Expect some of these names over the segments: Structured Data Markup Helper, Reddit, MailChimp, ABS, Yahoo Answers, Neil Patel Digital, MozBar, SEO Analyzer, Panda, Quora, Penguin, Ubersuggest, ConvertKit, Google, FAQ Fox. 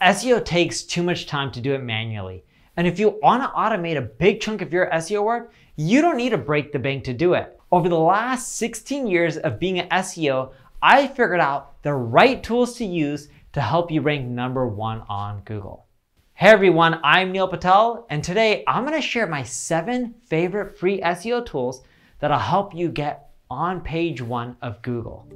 SEO takes too much time to do it manually. And if you want to automate a big chunk of your SEO work, you don't need to break the bank to do it. Over the last 16 years of being an SEO, I figured out the right tools to use to help you rank #1 on Google. Hey everyone, I'm Neil Patel, and today I'm going to share my 7 favorite free SEO tools that'll help you get on page 1 of Google.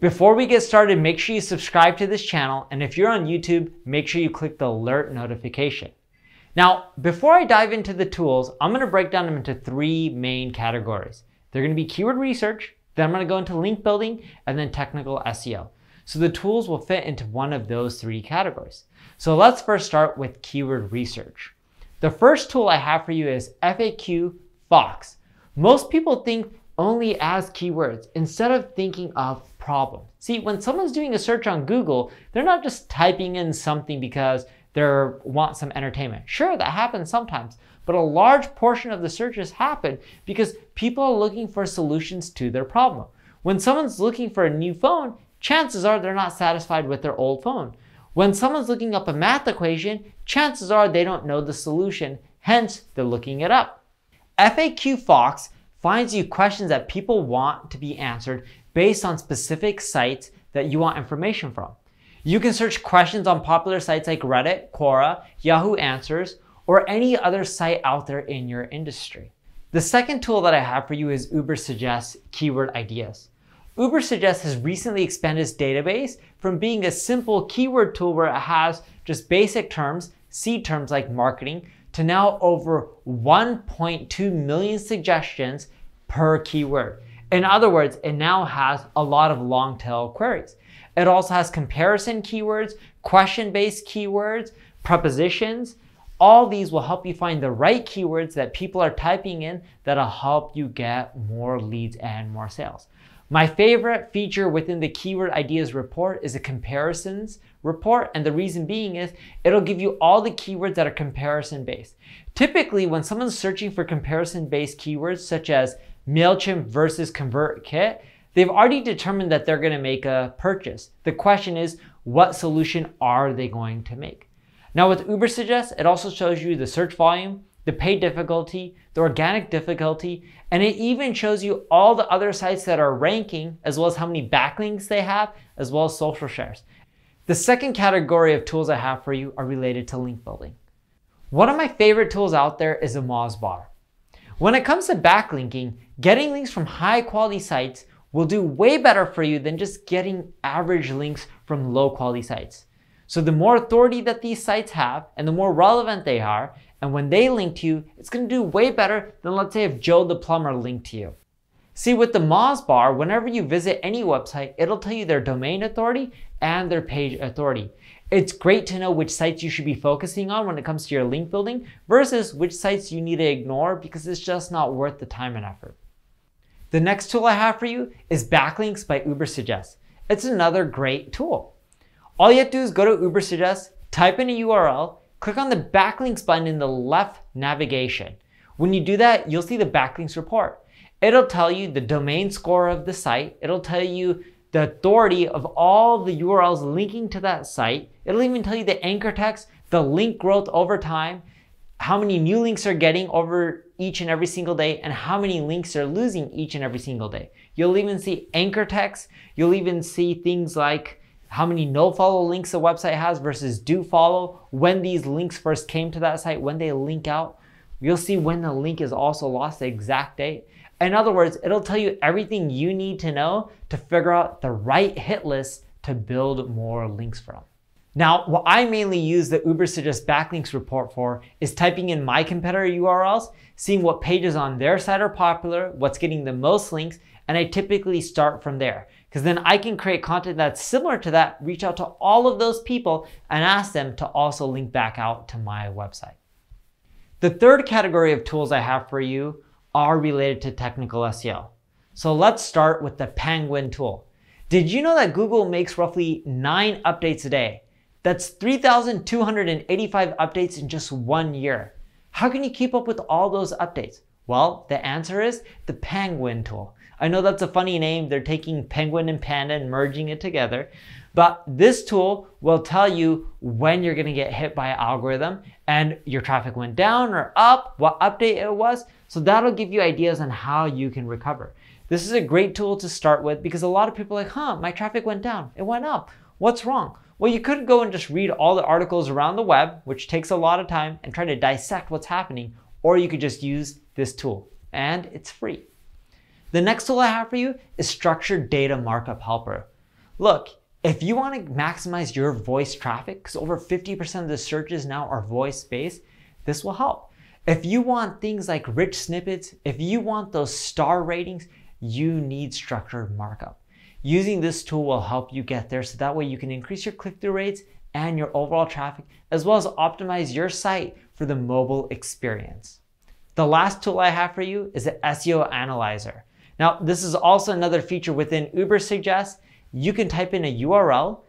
Before we get started, make sure you subscribe to this channel, and if you're on YouTube, make sure you click the alert notification. Now, before I dive into the tools, I'm going to break down them into 3 main categories. They're going to be keyword research, then I'm going to go into link building, and then technical SEO. So the tools will fit into one of those 3 categories. So let's first start with keyword research. The first tool I have for you is FAQ Fox. Most people think only as keywords instead of thinking of problems. See, when someone's doing a search on Google, they're not just typing in something because they want some entertainment. Sure, that happens sometimes, but a large portion of the searches happen because people are looking for solutions to their problem. When someone's looking for a new phone, chances are they're not satisfied with their old phone. When someone's looking up a math equation, chances are they don't know the solution, hence they're looking it up. FAQ Fox finds you questions that people want to be answered based on specific sites that you want information from. You can search questions on popular sites like Reddit, Quora, Yahoo Answers, or any other site out there in your industry. The second tool that I have for you is Ubersuggest Keyword Ideas. Ubersuggest has recently expanded its database from being a simple keyword tool where it has just basic terms, seed terms like marketing, to now over 1.2 million suggestions per keyword. In other words, it now has a lot of long tail queries. It also has comparison keywords, question-based keywords, prepositions. All these will help you find the right keywords that people are typing in that'll help you get more leads and more sales. My favorite feature within the Keyword Ideas report is a comparisons report, and the reason being is it'll give you all the keywords that are comparison-based. Typically, when someone's searching for comparison-based keywords such as MailChimp versus ConvertKit, they've already determined that they're going to make a purchase. The question is, what solution are they going to make? Now with Ubersuggest, it also shows you the search volume, the paid difficulty, the organic difficulty, and it even shows you all the other sites that are ranking, as well as how many backlinks they have, as well as social shares. The second category of tools I have for you are related to link building. One of my favorite tools out there is the MozBar. When it comes to backlinking, getting links from high quality sites will do way better for you than just getting average links from low quality sites. So the more authority that these sites have and the more relevant they are, and when they link to you, it's going to do way better than, let's say, if Joe the plumber linked to you. See, with the MozBar, whenever you visit any website, it'll tell you their domain authority and their page authority. It's great to know which sites you should be focusing on when it comes to your link building versus which sites you need to ignore because it's just not worth the time and effort. The next tool I have for you is Backlinks by Ubersuggest. It's another great tool. All you have to do is go to Ubersuggest, type in a URL, click on the Backlinks button in the left navigation. When you do that, you'll see the Backlinks report. It'll tell you the domain score of the site. It'll tell you the authority of all the URLs linking to that site. It'll even tell you the anchor text, the link growth over time, how many new links are getting over each and every single day, and how many links are losing each and every single day. You'll even see anchor text. You'll even see things like how many no-follow links the website has versus do-follow, when these links first came to that site, when they link out. You'll see when the link is also lost, the exact date. In other words, it'll tell you everything you need to know to figure out the right hit list to build more links from. Now, what I mainly use the Ubersuggest Backlinks report for is typing in my competitor URLs, seeing what pages on their site are popular, what's getting the most links, and I typically start from there. Because then I can create content that's similar to that, reach out to all of those people, and ask them to also link back out to my website. The third category of tools I have for you are related to technical SEO. So let's start with the Penguin tool. Did you know that Google makes roughly 9 updates a day? That's 3,285 updates in just 1 year. How can you keep up with all those updates? Well, the answer is the Penguin tool. I know that's a funny name. They're taking Penguin and Panda and merging it together. But this tool will tell you when you're going to get hit by an algorithm and your traffic went down or up, what update it was. So that'll give you ideas on how you can recover. This is a great tool to start with because a lot of people are like, huh, my traffic went down, it went up, what's wrong? Well, you could go and just read all the articles around the web, which takes a lot of time, and try to dissect what's happening, or you could just use this tool, and it's free. The next tool I have for you is Structured Data Markup Helper. Look, if you want to maximize your voice traffic, because over 50% of the searches now are voice-based, this will help. If you want things like rich snippets, if you want those star ratings, you need structured markup. Using this tool will help you get there, so that way you can increase your click-through rates and your overall traffic, as well as optimize your site for the mobile experience. The last tool I have for you is the SEO Analyzer. Now, this is also another feature within Ubersuggest. You can type in a URL,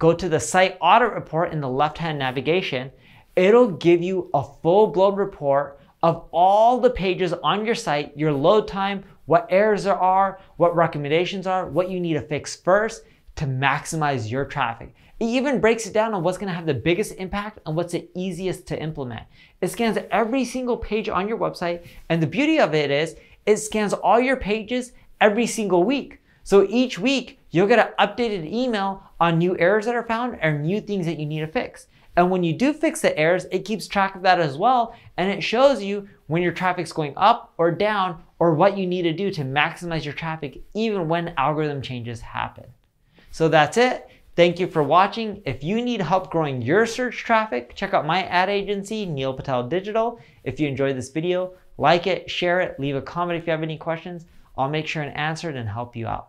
go to the site audit report in the left-hand navigation. It'll give you a full-blown report of all the pages on your site, your load time, what errors there are, what recommendations are, what you need to fix first to maximize your traffic. It even breaks it down on what's gonna have the biggest impact and what's the easiest to implement. It scans every single page on your website, and the beauty of it is it scans all your pages every single week. So each week, you'll get an updated email on new errors that are found or new things that you need to fix. And when you do fix the errors, it keeps track of that as well, and it shows you when your traffic's going up or down or what you need to do to maximize your traffic even when algorithm changes happen. So that's it. Thank you for watching. If you need help growing your search traffic, check out my ad agency, Neil Patel Digital. If you enjoyed this video, like it, share it, leave a comment if you have any questions. I'll make sure and answer it and help you out.